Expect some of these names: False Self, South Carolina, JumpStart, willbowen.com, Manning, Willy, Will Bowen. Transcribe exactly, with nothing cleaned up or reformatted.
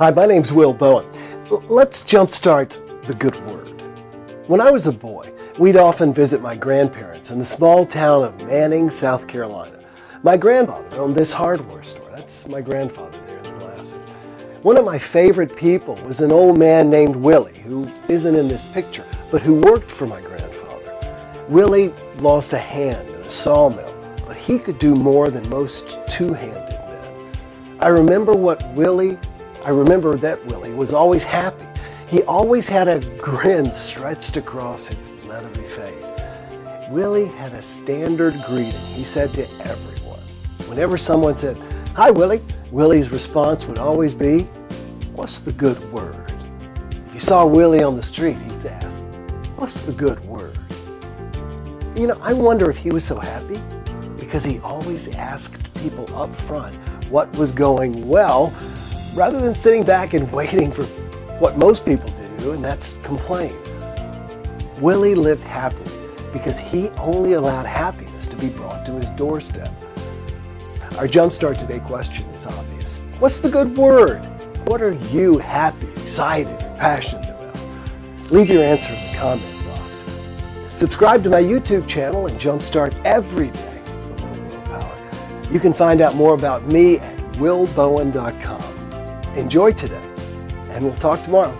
Hi, my name's Will Bowen. L- let's jumpstart the good word. When I was a boy, we'd often visit my grandparents in the small town of Manning, South Carolina. My grandfather owned this hardware store. That's my grandfather there in the glasses. One of my favorite people was an old man named Willie, who isn't in this picture, but who worked for my grandfather. Willie lost a hand in a sawmill, but he could do more than most two-handed men. I remember what Willie, I remember that Willie was always happy. He always had a grin stretched across his leathery face. Willie had a standard greeting he said to everyone. Whenever someone said, "Hi, Willie," Willie's response would always be, "What's the good word?" If you saw Willie on the street, he'd ask, "What's the good word?" You know, I wonder if he was so happy because he always asked people up front what was going well, rather than sitting back and waiting for what most people do, and that's complain. Willie lived happily because he only allowed happiness to be brought to his doorstep. Our Jumpstart Today question is obvious. What's the good word? What are you happy, excited, or passionate about? Leave your answer in the comment box. Subscribe to my YouTube channel and Jumpstart every day with a little willpower. You can find out more about me at will bowen dot com. Enjoy today, and we'll talk tomorrow.